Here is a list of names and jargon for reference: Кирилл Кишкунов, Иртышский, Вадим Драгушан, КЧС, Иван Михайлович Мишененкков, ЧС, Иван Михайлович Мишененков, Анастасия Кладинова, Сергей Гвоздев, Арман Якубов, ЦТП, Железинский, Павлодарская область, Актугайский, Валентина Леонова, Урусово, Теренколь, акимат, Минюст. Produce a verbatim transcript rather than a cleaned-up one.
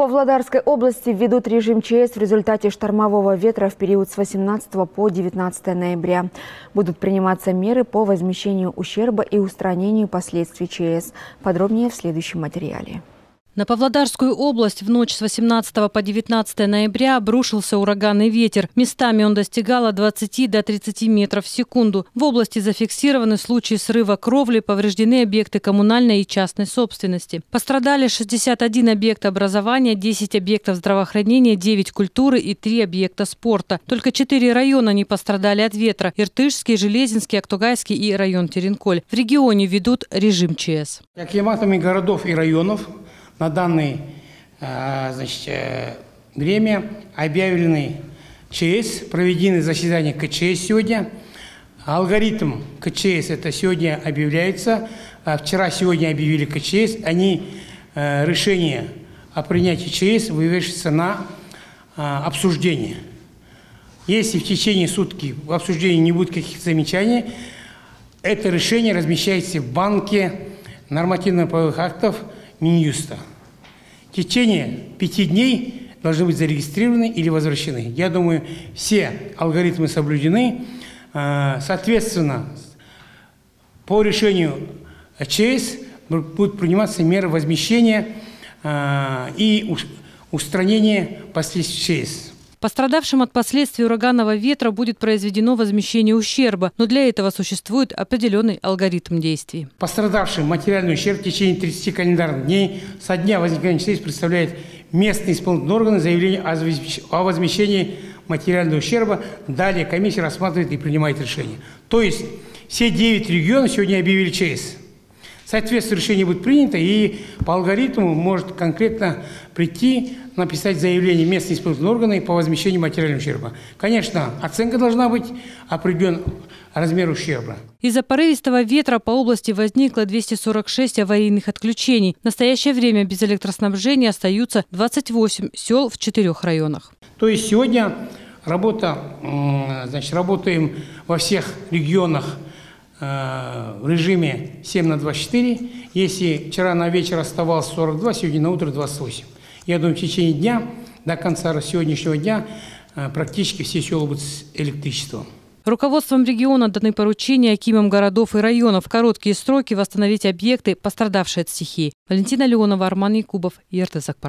Павлодарской области введут режим ЧС в результате штормового ветра в период с восемнадцатого по девятнадцатое ноября. Будут приниматься меры по возмещению ущерба и устранению последствий ЧС. Подробнее в следующем материале. На Павлодарскую область в ночь с восемнадцатого по девятнадцатое ноября обрушился ураганный ветер. Местами он достигал от двадцати до тридцати метров в секунду. В области зафиксированы случаи срыва кровли, повреждены объекты коммунальной и частной собственности. Пострадали шестьдесят один объект образования, десять объектов здравоохранения, девять культуры и три объекта спорта. Только четыре района не пострадали от ветра – Иртышский, Железинский, Актугайский и район Теренколь. В регионе ведут режим ЧС. Акиматами городов и районов на данное значит, время объявлены ЧС, проведены заседания КЧС сегодня. Алгоритм КЧС это сегодня объявляется. Вчера, сегодня объявили КЧС. Они решение о принятии ЧС вывешивается на обсуждение. Если в течение сутки в обсуждении не будет каких-то замечаний, это решение размещается в банке нормативно-правовых актов Минюста. В течение пяти дней должны быть зарегистрированы или возвращены. Я думаю, все алгоритмы соблюдены. Соответственно, по решению ЧС будут приниматься меры возмещения и устранения последствий ЧС. Пострадавшим от последствий ураганного ветра будет произведено возмещение ущерба, но для этого существует определенный алгоритм действий. Пострадавшим материальный ущерб в течение тридцати календарных дней со дня возникновения ЧС представляет местные исполнительные органы заявление о возмещении материального ущерба. Далее комиссия рассматривает и принимает решение. То есть все девять регионов сегодня объявили ЧС. Соответственно, решение будет принято, и по алгоритму может конкретно прийти, написать заявление местные исполнительные органы по возмещению материального ущерба. Конечно, оценка должна быть определен размер ущерба. Из-за порывистого ветра по области возникло двести сорок шесть аварийных отключений. В настоящее время без электроснабжения остаются двадцать восемь сел в четырех районах. То есть сегодня работа, значит, работаем во всех регионах в режиме семь на двадцать четыре. Если вчера на вечер оставалось сорок два, сегодня на утро двадцать восемь. Я думаю, в течение дня, до конца сегодняшнего дня, практически все села будут с электричеством. Руководством региона даны поручения акимам городов и районов в короткие сроки восстановить объекты, пострадавшие от стихии. Валентина Леонова, Арман Якубов, Иртышский.